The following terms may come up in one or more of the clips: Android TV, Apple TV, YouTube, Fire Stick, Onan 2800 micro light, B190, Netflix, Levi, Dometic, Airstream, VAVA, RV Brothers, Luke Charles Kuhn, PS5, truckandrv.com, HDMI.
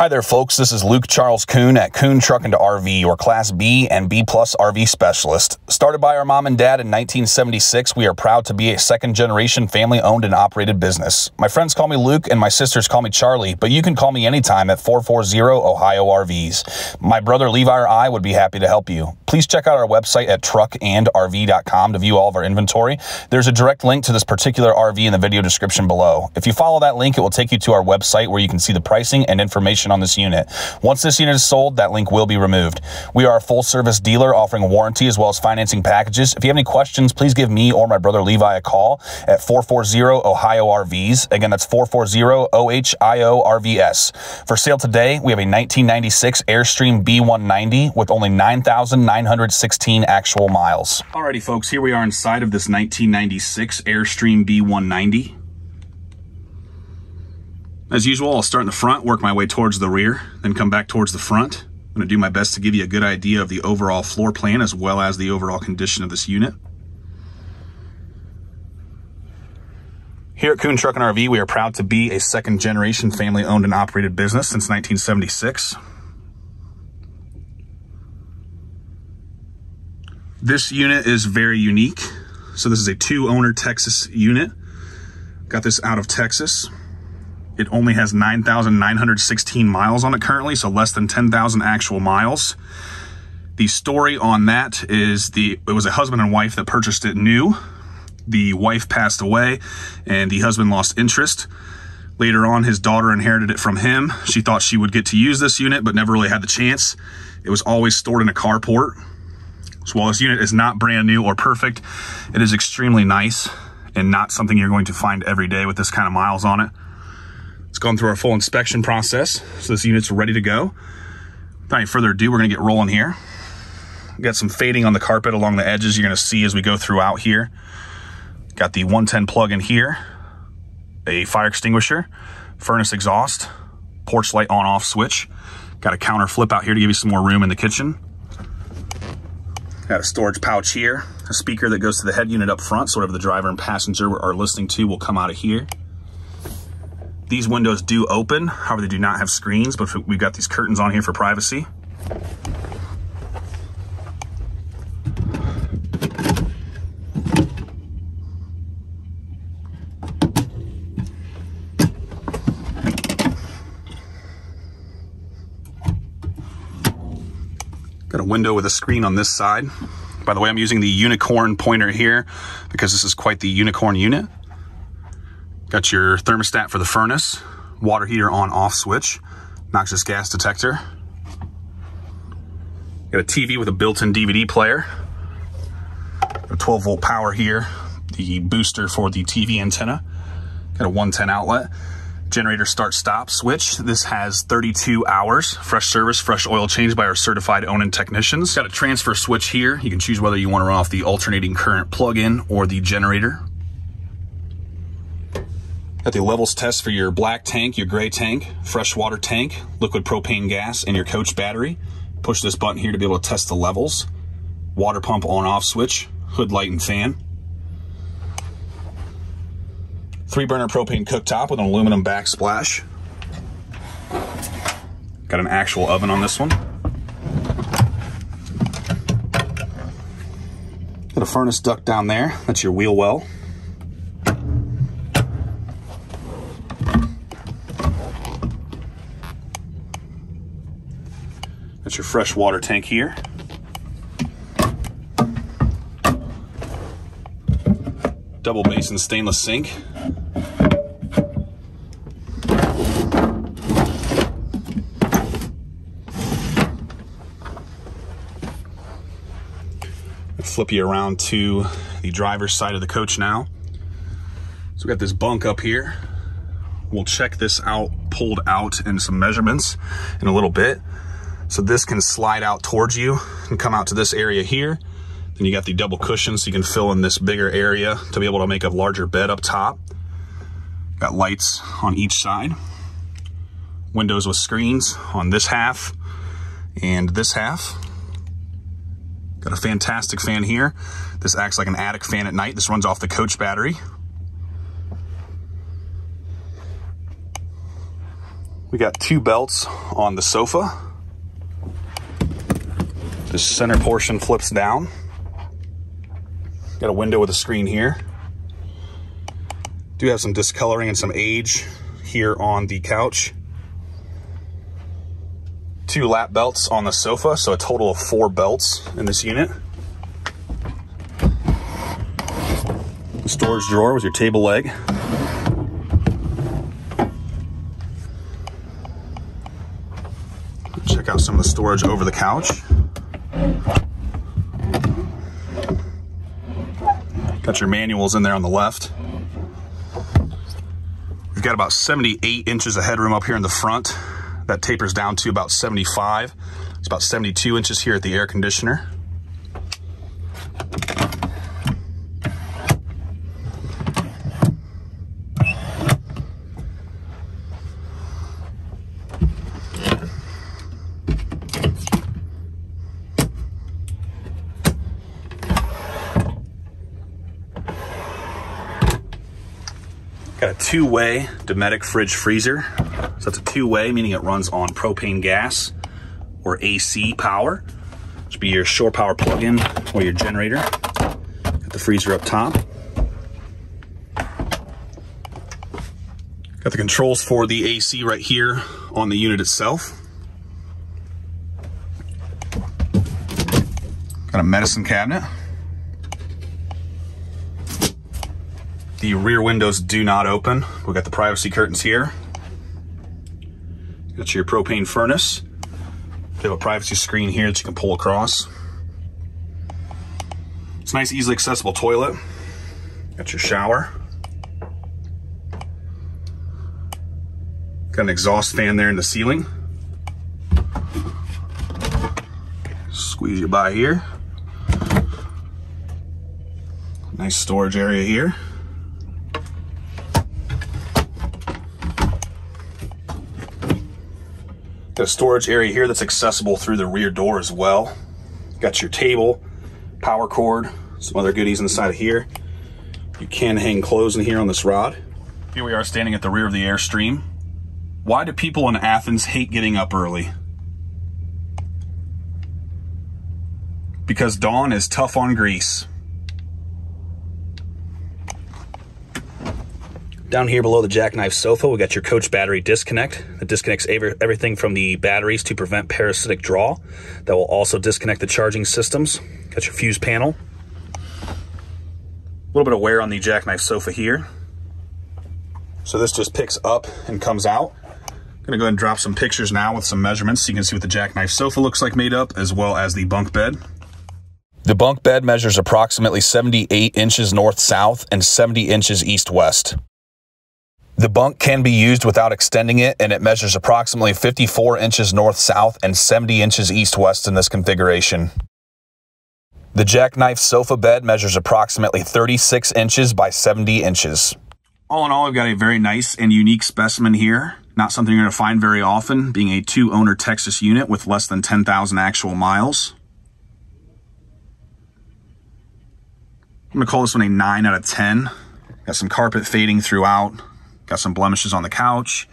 Hi there, folks. This is Luke Charles Kuhn at Kuhn Truck & RV, your Class B and B+ RV specialist. Started by our mom and dad in 1976, we are proud to be a second-generation family-owned and operated business. My friends call me Luke and my sisters call me Charlie, but you can call me anytime at 440-OHIO-RVs. My brother Levi or I would be happy to help you. Please check out our website at truckandrv.com to view all of our inventory. There's a direct link to this particular RV in the video description below. If you follow that link, it will take you to our website where you can see the pricing and information on this unit. Once this unit is sold, that link will be removed. We are a full service dealer offering warranty as well as financing packages. If you have any questions, please give me or my brother Levi a call at 440-OHIO-RVs. Again, that's 440-OHIO-RVs. For sale today, we have a 1996 Airstream B190 with only 9,916 actual miles. Alrighty, folks, here we are inside of this 1996 Airstream B190. As usual, I'll start in the front, work my way towards the rear, then come back towards the front. I'm going to do my best to give you a good idea of the overall floor plan as well as the overall condition of this unit. Here at Kuhn Truck & RV, we are proud to be a second-generation family-owned and operated business since 1976. This unit is very unique. So this is a two-owner Texas unit. Got this out of Texas. It only has 9,916 miles on it currently, so less than 10,000 actual miles. The story on that is it was a husband and wife that purchased it new. The wife passed away, and the husband lost interest. Later on, his daughter inherited it from him. She thought she would get to use this unit, but never really had the chance. It was always stored in a carport. So while this unit is not brand new or perfect, it is extremely nice and not something you're going to find every day with this kind of miles on it. It's gone through our full inspection process, so this unit's ready to go. Without any further ado, we're gonna get rolling here. We've got some fading on the carpet along the edges you're gonna see as we go throughout here. Got the 110 plug in here, a fire extinguisher, furnace exhaust, porch light on-off switch. Got a counter flip out here to give you some more room in the kitchen. Got a storage pouch here, a speaker that goes to the head unit up front, so whatever the driver and passenger are listening to will come out of here. These windows do open, however they do not have screens, but we've got these curtains on here for privacy. Got a window with a screen on this side. By the way, I'm using the unicorn pointer here because this is quite the unicorn unit. Got your thermostat for the furnace, water heater on-off switch, noxious gas detector. Got a TV with a built-in DVD player. Got a 12-volt power here, the booster for the TV antenna. Got a 110 outlet, generator start-stop switch. This has 32 hours, fresh service, fresh oil change by our certified Onan technicians. Got a transfer switch here. You can choose whether you want to run off the alternating current plug-in or the generator. Got the levels test for your black tank, your gray tank, freshwater tank, liquid propane gas, and your coach battery. Push this button here to be able to test the levels. Water pump on-off switch, hood light and fan. 3-burner propane cooktop with an aluminum backsplash. Got an actual oven on this one. Got a furnace duct down there. That's your wheel well. That's your fresh water tank here. Double basin stainless sink. I'll flip you around to the driver's side of the coach now. So we got this bunk up here. We'll check this out, pulled out, and some measurements in a little bit. So this can slide out towards you and come out to this area here. Then you got the double cushion so you can fill in this bigger area to be able to make a larger bed up top. Got lights on each side. Windows with screens on this half and this half. Got a fantastic fan here. This acts like an attic fan at night. This runs off the coach battery. We got two belts on the sofa. This center portion flips down. Got a window with a screen here. Do have some discoloring and some age here on the couch. Two lap belts on the sofa, so a total of 4 belts in this unit. The storage drawer was your table leg. Check out some of the storage over the couch. Got your manuals in there on the left. We've got about 78 inches of headroom up here in the front. That tapers down to about 75. It's about 72 inches here at the air conditioner. Got a 2-way Dometic fridge freezer. So that's a 2-way, meaning it runs on propane gas or AC power. Which would be your shore power plug-in or your generator. Got the freezer up top. Got the controls for the AC right here on the unit itself. Got a medicine cabinet. The rear windows do not open. We've got the privacy curtains here. Got your propane furnace. They have a privacy screen here that you can pull across. It's a nice, easily accessible toilet. Got your shower. Got an exhaust fan there in the ceiling. Squeeze you by here. Nice storage area here. Got a storage area here that's accessible through the rear door as well. Got your table, power cord, some other goodies inside of here. You can hang clothes in here on this rod. Here we are standing at the rear of the Airstream. Why do people in Athens hate getting up early? Because dawn is tough on Greece. Down here below the jackknife sofa, we got your Coach battery disconnect. It disconnects everything from the batteries to prevent parasitic draw. That will also disconnect the charging systems. Got your fuse panel. A little bit of wear on the jackknife sofa here. So this just picks up and comes out. I'm gonna go ahead and drop some pictures now with some measurements so you can see what the jackknife sofa looks like made up, as well as the bunk bed. The bunk bed measures approximately 78 inches north-south and 70 inches east-west. The bunk can be used without extending it, and it measures approximately 54 inches north-south and 70 inches east-west in this configuration. The jackknife sofa bed measures approximately 36 inches by 70 inches. All in all, I've got a very nice and unique specimen here. Not something you're going to find very often, being a 2-owner Texas unit with less than 10,000 actual miles. I'm going to call this one a 9 out of 10. Got some carpet fading throughout. Got some blemishes on the couch,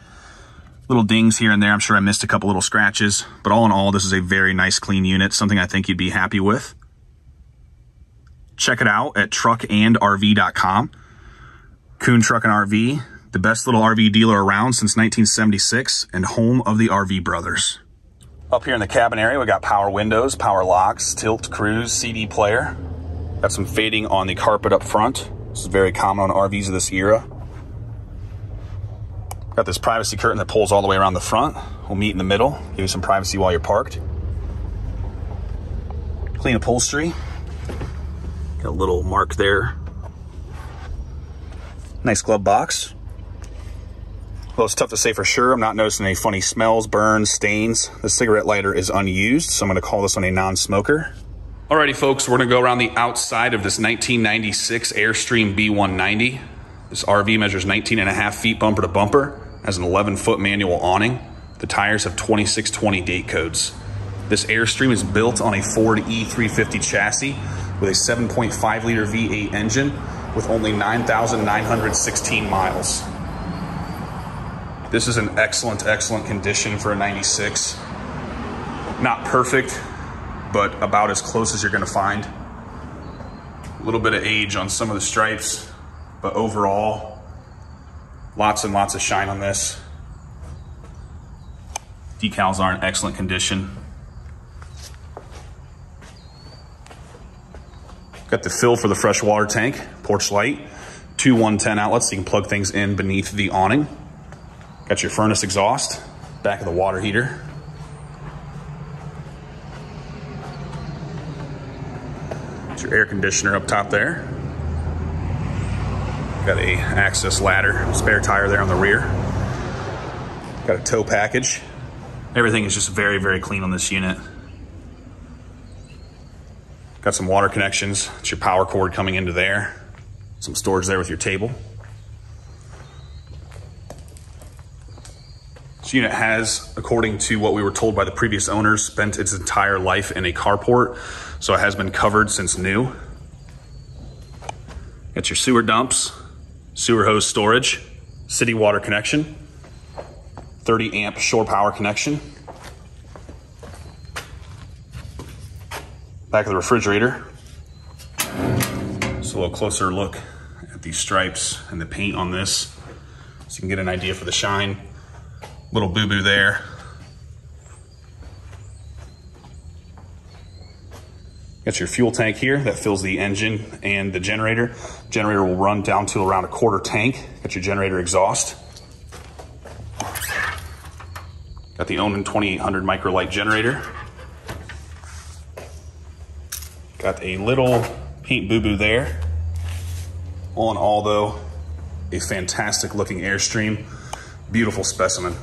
little dings here and there. I'm sure I missed a couple little scratches, but all in all, this is a very nice, clean unit, something I think you'd be happy with. Check it out at truckandrv.com. Kuhn Truck & RV, the best little RV dealer around since 1976 and home of the RV Brothers. Up here in the cabin area, we got power windows, power locks, tilt, cruise, CD player. Got some fading on the carpet up front. This is very common on RVs of this era. Got this privacy curtain that pulls all the way around the front. We'll meet in the middle, give you some privacy while you're parked. Clean upholstery. Got a little mark there. Nice glove box. Well, it's tough to say for sure. I'm not noticing any funny smells, burns, stains. The cigarette lighter is unused, so I'm gonna call this one a non-smoker. Alrighty folks, we're gonna go around the outside of this 1996 Airstream B190. This RV measures 19.5 feet bumper to bumper, has an 11-foot manual awning. The tires have 2620 date codes. This Airstream is built on a Ford E350 chassis with a 7.5-liter V8 engine with only 9,916 miles. This is an excellent, excellent condition for a 96. Not perfect, but about as close as you're gonna find. A little bit of age on some of the stripes, but overall, lots and lots of shine on this. Decals are in excellent condition. Got the fill for the freshwater tank, porch light, 2 110 outlets, so you can plug things in beneath the awning. Got your furnace exhaust, back of the water heater. Got your air conditioner up top there. Got an access ladder, spare tire there on the rear. Got a tow package. Everything is just very, very clean on this unit. Got some water connections. It's your power cord coming into there. Some storage there with your table. This unit has, according to what we were told by the previous owners, spent its entire life in a carport, so it has been covered since new. Got your sewer dumps, sewer hose storage, city water connection, 30 amp shore power connection. Back of the refrigerator. Just a little closer look at these stripes and the paint on this, so you can get an idea for the shine. Little boo-boo there. Got your fuel tank here that fills the engine and the generator. Generator will run down to around a quarter tank. Got your generator exhaust. Got the Onan 2800 micro light generator. Got a little paint boo-boo there. All in all though, a fantastic looking Airstream. Beautiful specimen.